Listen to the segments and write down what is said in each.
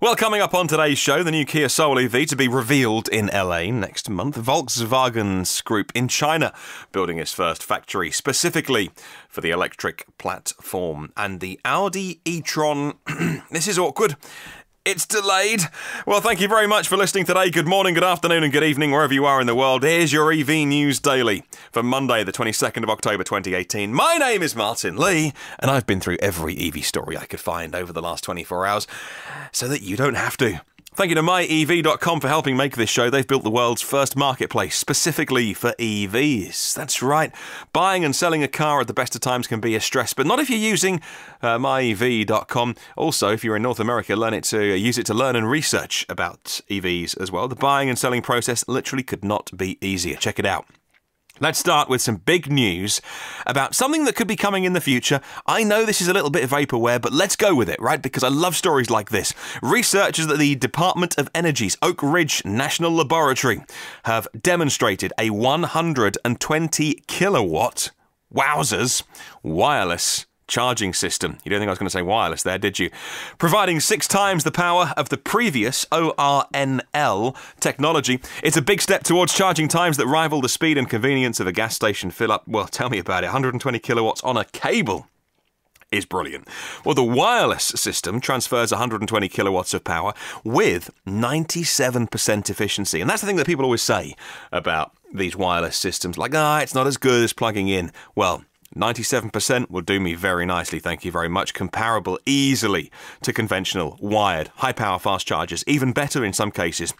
Well, coming up on today's show, the new Kia Soul EV to be revealed in LA next month. Volkswagen's group in China building its first factory specifically for the electric platform. And the Audi e-tron, this is awkward, it's delayed. Well, thank you very much for listening today. Good morning, good afternoon and good evening wherever you are in the world. Here's your EV News Daily for Monday the 22nd of October 2018. My name is Martin Lee and I've been through every EV story I could find over the last 24 hours so that you don't have to. Thank you to MyEV.com for helping make this show. They've built the world's first marketplace specifically for EVs. That's right. Buying and selling a car at the best of times can be a stress, but not if you're using MyEV.com. Also, if you're in North America, use it to learn and research about EVs as well. The buying and selling process literally could not be easier. Check it out. Let's start with some big news about something that could be coming in the future. I know this is a little bit of vaporware, but let's go with it, right? Because I love stories like this. Researchers at the Department of Energy's Oak Ridge National Laboratory have demonstrated a 120 kilowatt, wowzers, wireless charging system. You don't think I was going to say wireless there, did you? Providing 6 times the power of the previous ORNL technology. It's a big step towards charging times that rival the speed and convenience of a gas station fill-up. Well, tell me about it. 120 kilowatts on a cable is brilliant. Well, the wireless system transfers 120 kilowatts of power with 97% efficiency. And that's the thing that people always say about these wireless systems. Like, it's not as good as plugging in. Well, 97% will do me very nicely, thank you very much. Comparable easily to conventional wired high-power fast chargers, even better in some cases.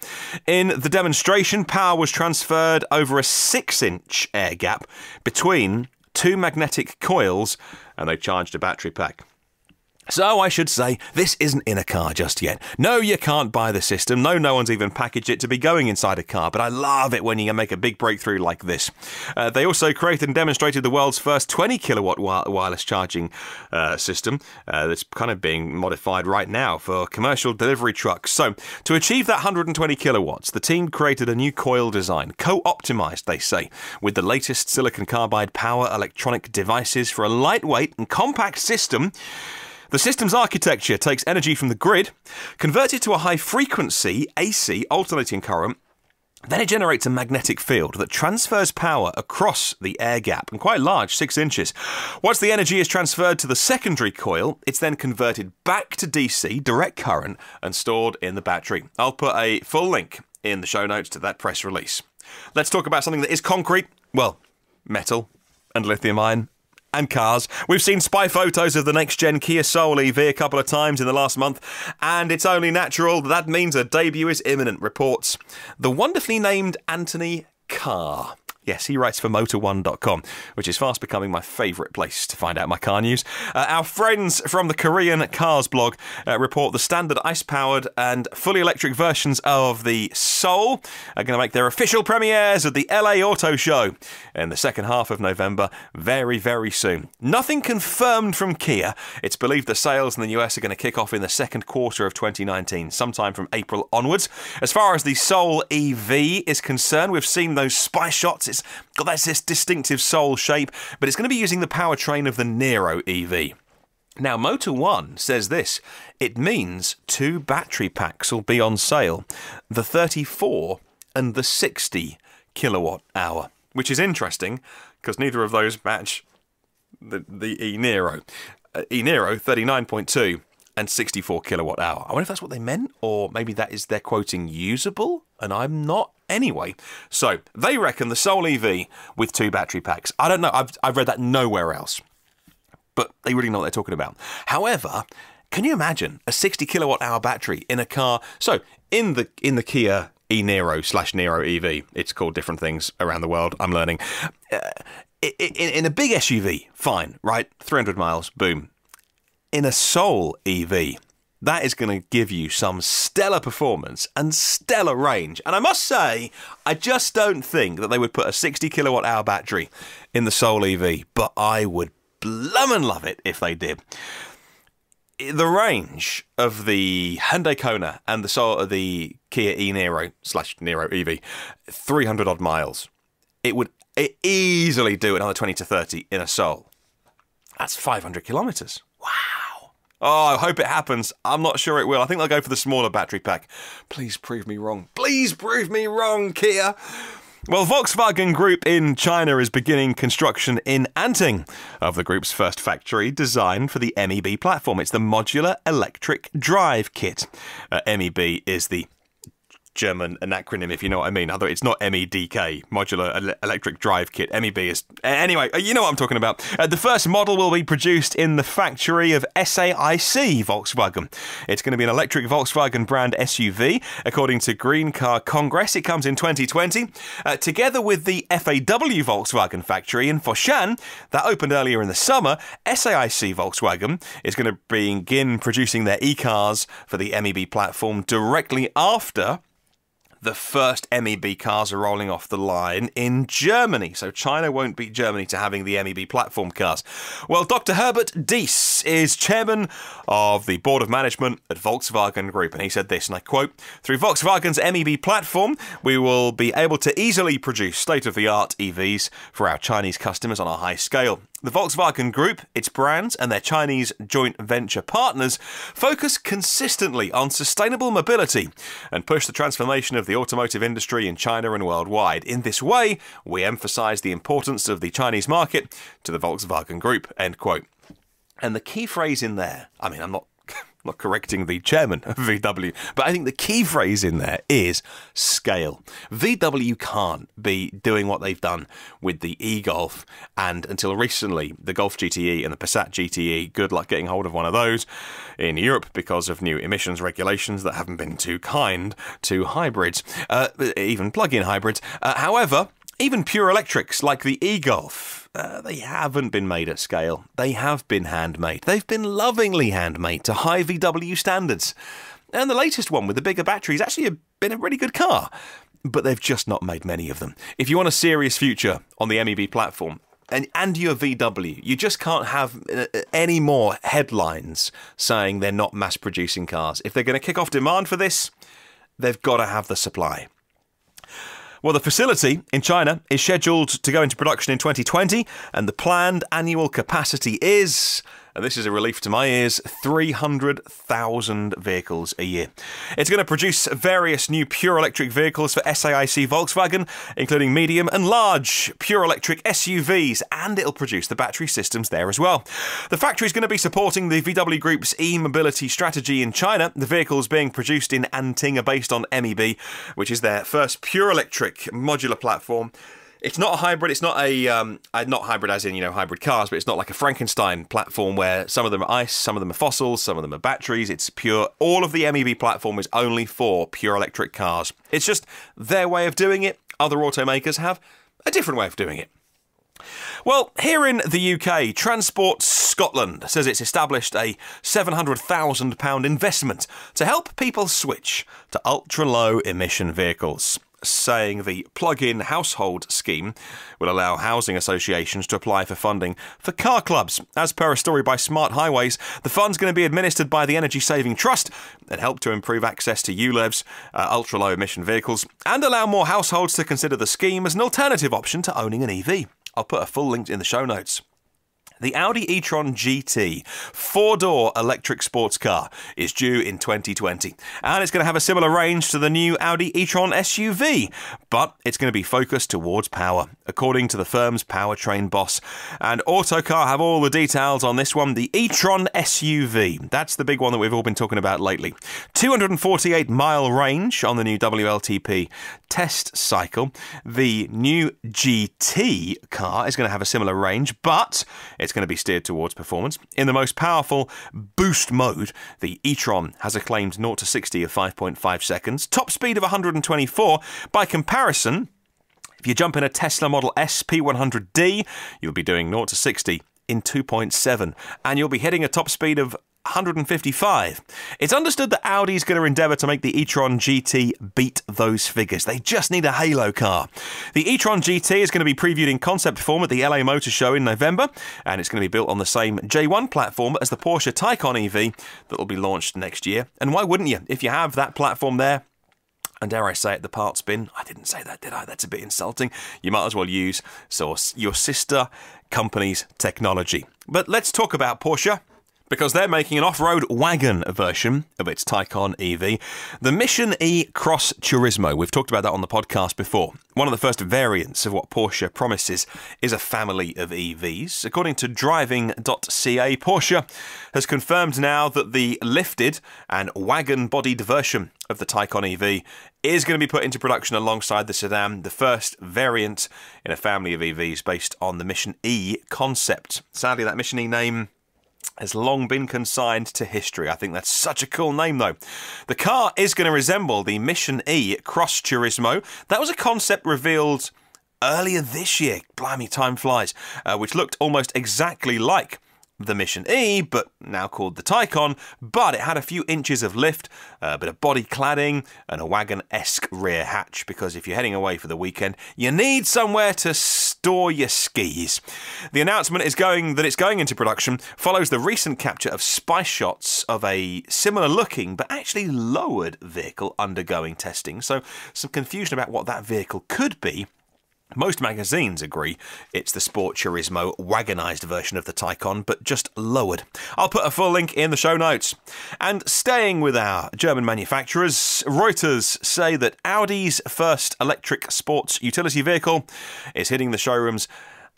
In the demonstration, power was transferred over a 6-inch air gap between 2 magnetic coils, and they charged a battery pack. So I should say, this isn't in a car just yet. No, you can't buy the system. No, no one's even packaged it to be going inside a car, but I love it when you can make a big breakthrough like this. They also created and demonstrated the world's first 20 kilowatt wireless charging system that's kind of being modified right now for commercial delivery trucks. So to achieve that 120 kilowatts, the team created a new coil design, co-optimized, they say, with the latest silicon carbide power electronic devices for a lightweight and compact system. The system's architecture takes energy from the grid, converts it to a high-frequency AC alternating current, then it generates a magnetic field that transfers power across the air gap, and quite large, 6 inches. Once the energy is transferred to the secondary coil, it's then converted back to DC, direct current, and stored in the battery. I'll put a full link in the show notes to that press release. Let's talk about something that is concrete, well, metal and lithium-ion. And cars. We've seen spy photos of the next-gen Kia Soul EV a couple of times in the last month, and it's only natural that means a debut is imminent, reports the wonderfully named Anthony Carr. Yes, he writes for motor1.com, which is fast becoming my favourite place to find out my car news. Our friends from the Korean Cars blog report the standard ICE-powered and fully electric versions of the Soul are going to make their official premieres at the LA Auto Show in the second half of November, very, very soon. Nothing confirmed from Kia. It's believed that sales in the US are going to kick off in the second quarter of 2019, sometime from April onwards. As far as the Soul EV is concerned, we've seen those spy shots. It's got this distinctive Soul shape, but it's going to be using the powertrain of the eNiro EV. Now, Motor One says this, it means 2 battery packs will be on sale, the 34 and the 60 kilowatt hour, which is interesting because neither of those match the eNiro. eNiro, 39.2 and 64 kilowatt hour. I wonder if that's what they meant, or maybe that is they're quoting usable and I'm not. Anyway, so they reckon the Soul EV with 2 battery packs. I don't know, I've read that nowhere else, but they really know what they're talking about. However, can you imagine a 60 kilowatt hour battery in a car? So in the Kia eNiro / Niro EV, it's called different things around the world, I'm learning. In a big SUV, fine, right? 300 miles, boom. In a Soul EV, that is going to give you some stellar performance and stellar range. And I must say, I just don't think that they would put a 60 kilowatt hour battery in the Soul EV, but I would blummin' love it if they did. The range of the Hyundai Kona and the Kia eNiro / Niro EV, 300 odd miles. It easily do another 20 to 30 in a Soul. That's 500 kilometers. Wow. Oh, I hope it happens. I'm not sure it will. I think they'll go for the smaller battery pack. Please prove me wrong. Please prove me wrong, Kia. Well, Volkswagen Group in China is beginning construction in Anting of the group's first factory designed for the MEB platform. It's the Modular Electric Drive Kit. MEB is the German an acronym, if you know what I mean. Although it's not MEDK, Modular Electric Drive Kit. MEB is... Anyway, you know what I'm talking about. The first model will be produced in the factory of SAIC Volkswagen. It's going to be an electric Volkswagen brand SUV. According to Green Car Congress, it comes in 2020. Together with the FAW Volkswagen factory in Foshan, that opened earlier in the summer, SAIC Volkswagen is going to begin producing their e-cars for the MEB platform directly after the first MEB cars are rolling off the line in Germany. So China won't beat Germany to having the MEB platform cars. Well, Dr. Herbert Diess is chairman of the board of management at Volkswagen Group. And he said this, and I quote, "Through Volkswagen's MEB platform, we will be able to easily produce state-of-the-art EVs for our Chinese customers on a high scale. The Volkswagen Group, its brands and their Chinese joint venture partners focus consistently on sustainable mobility and push the transformation of the automotive industry in China and worldwide. In this way, we emphasize the importance of the Chinese market to the Volkswagen Group," end quote. And the key phrase in there, I mean, I'm not correcting the chairman of VW, but I think the key phrase in there is scale. VW can't be doing what they've done with the e-Golf and, until recently, the Golf GTE and the Passat GTE. Good luck getting hold of one of those in Europe because of new emissions regulations that haven't been too kind to hybrids, even plug-in hybrids. However, even pure electrics like the e-Golf, they haven't been made at scale. They have been handmade. They've been lovingly handmade to high VW standards. And the latest one with the bigger battery has actually been a really good car, but they've just not made many of them. If you want a serious future on the MEB platform, and your VW, you just can't have any more headlines saying they're not mass-producing cars. If they're going to kick off demand for this, they've got to have the supply. Well, the facility in China is scheduled to go into production in 2020, and the planned annual capacity is, and this is a relief to my ears, 300,000 vehicles a year. It's going to produce various new pure electric vehicles for SAIC Volkswagen, including medium and large pure electric SUVs, and it'll produce the battery systems there as well. The factory is going to be supporting the VW Group's e-mobility strategy in China. The vehicles being produced in Anting are based on MEB, which is their first pure electric modular platform. It's not a hybrid, it's not a, not hybrid as in, you know, hybrid cars, but it's not like a Frankenstein platform where some of them are ICE, some of them are fossils, some of them are batteries. It's pure. All of the MEB platform is only for pure electric cars. It's just their way of doing it. Other automakers have a different way of doing it. Well, here in the UK, Transport Scotland says it's established a £700,000 investment to help people switch to ultra-low emission vehicles, saying the plug-in household scheme will allow housing associations to apply for funding for car clubs. As per a story by Smart Highways, the fund's going to be administered by the Energy Saving Trust and help to improve access to ULEVs, ultra-low emission vehicles, and allow more households to consider the scheme as an alternative option to owning an EV. I'll put a full link in the show notes. The Audi e-tron GT four-door electric sports car is due in 2020, and it's going to have a similar range to the new Audi e-tron SUV, but it's going to be focused towards power, according to the firm's powertrain boss. And Autocar have all the details on this one. The e-tron SUV, that's the big one that we've all been talking about lately. 248-mile range on the new WLTP test cycle. The new GT car is going to have a similar range, but it's going to be steered towards performance. In the most powerful boost mode, the e-tron has a claimed 0 to 60 of 5.5 seconds, top speed of 124. By comparison, if you jump in a Tesla Model S P100D, you'll be doing 0 to 60 in 2.7, and you'll be hitting a top speed of 155. It's understood that Audi's going to endeavour to make the e-tron GT beat those figures. They just need a halo car. The e-tron GT is going to be previewed in concept form at the LA Motor Show in November, and it's going to be built on the same J1 platform as the Porsche Taycan EV that will be launched next year. And why wouldn't you? If you have that platform there, and dare I say it, the parts bin. I didn't say that, did I? That's a bit insulting. You might as well use your sister company's technology. But let's talk about Porsche. because they're making an off-road wagon version of its Taycan EV, the Mission E Cross Turismo. We've talked about that on the podcast before. One of the first variants of what Porsche promises is a family of EVs. According to driving.ca, Porsche has confirmed now that the lifted and wagon-bodied version of the Taycan EV is going to be put into production alongside the sedan, the first variant in a family of EVs based on the Mission E concept. Sadly, that Mission E name has long been consigned to history. I think that's such a cool name, though. The car is going to resemble the Mission E Cross Turismo. That was a concept revealed earlier this year, blimey, time flies, which looked almost exactly like the Mission E, but now called the Taycan, but it had a few inches of lift, a bit of body cladding, and a wagon-esque rear hatch, because if you're heading away for the weekend, you need somewhere to store your skis. The announcement is that it's going into production follows the recent capture of spy shots of a similar-looking, but actually lowered vehicle undergoing testing, so some confusion about what that vehicle could be. Most magazines agree it's the Sport Turismo wagonized version of the Taycan, but just lowered. I'll put a full link in the show notes. And staying with our German manufacturers, Reuters say that Audi's first electric sports utility vehicle is hitting the showrooms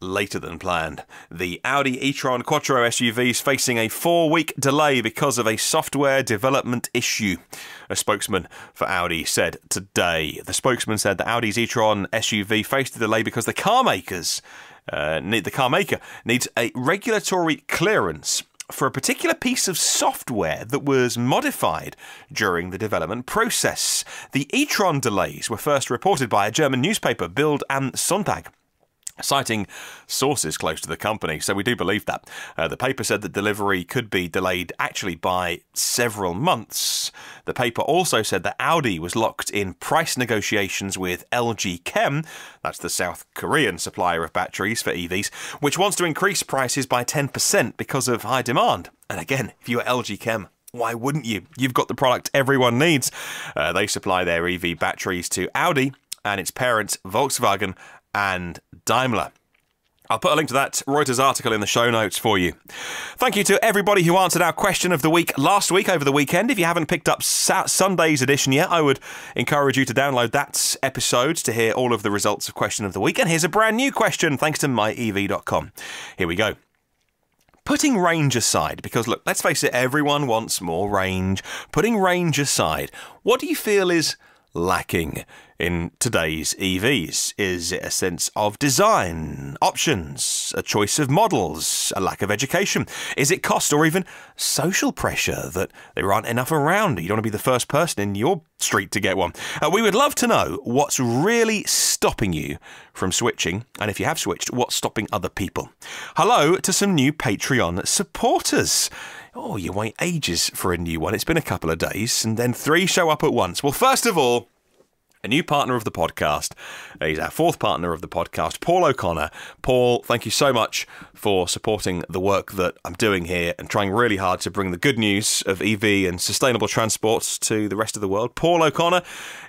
later than planned. The Audi e-tron Quattro SUV is facing a 4-week delay because of a software development issue, a spokesman for Audi said today. The spokesman said that Audi's e-tron SUV faced a delay because the car maker needs a regulatory clearance for a particular piece of software that was modified during the development process. The e-tron delays were first reported by a German newspaper, Bild am Sonntag, citing sources close to the company, so we do believe that. The paper said that delivery could be delayed actually by several months. The paper also said that Audi was locked in price negotiations with LG Chem, that's the South Korean supplier of batteries for EVs, which wants to increase prices by 10% because of high demand. And again, if you were LG Chem, why wouldn't you? You've got the product everyone needs. They supply their EV batteries to Audi and its parents, Volkswagen and Daimler. I'll put a link to that Reuters article in the show notes for you. Thank you to everybody who answered our question of the week last week over the weekend. If you haven't picked up Sunday's edition yet, I would encourage you to download that episode to hear all of the results of question of the week. And here's a brand new question, thanks to MyEV.com. Here we go. Putting range aside, because look, let's face it, everyone wants more range. Putting range aside, what do you feel is lacking in today's EVs? Is it a sense of design, options, a choice of models, a lack of education? Is it cost or even social pressure that there aren't enough around? You don't want to be the first person in your street to get one. We would love to know what's really stopping you from switching, and if you have switched, what's stopping other people. Hello to some new Patreon supporters. Oh, you wait ages for a new one. It's been a couple of days, and then 3 show up at once. Well, first of all, a new partner of the podcast. He's our 4th partner of the podcast, Paul O'Connor. Paul, thank you so much for supporting the work that I'm doing here and trying really hard to bring the good news of EV and sustainable transports to the rest of the world. Paul O'Connor,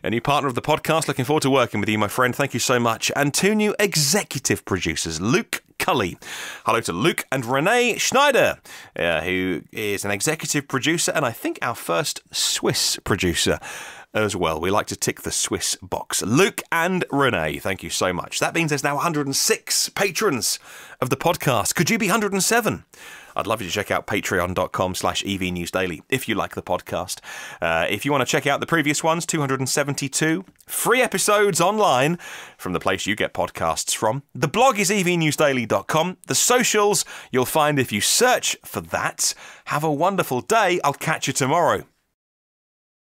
a new partner of the podcast. Looking forward to working with you, my friend. Thank you so much. And 2 new executive producers, Luke Cully. Hello to Luke and Renee Schneider, who is an executive producer and I think our first Swiss producer as well. We like to tick the Swiss box. Luke and Renee, thank you so much. That means there's now 106 patrons of the podcast. Could you be 107? I'd love you to check out patreon.com/EV News Daily if you like the podcast. If you want to check out the previous ones, 272 free episodes online from the place you get podcasts from. The blog is evnewsdaily.com. The socials you'll find if you search for that. Have a wonderful day. I'll catch you tomorrow.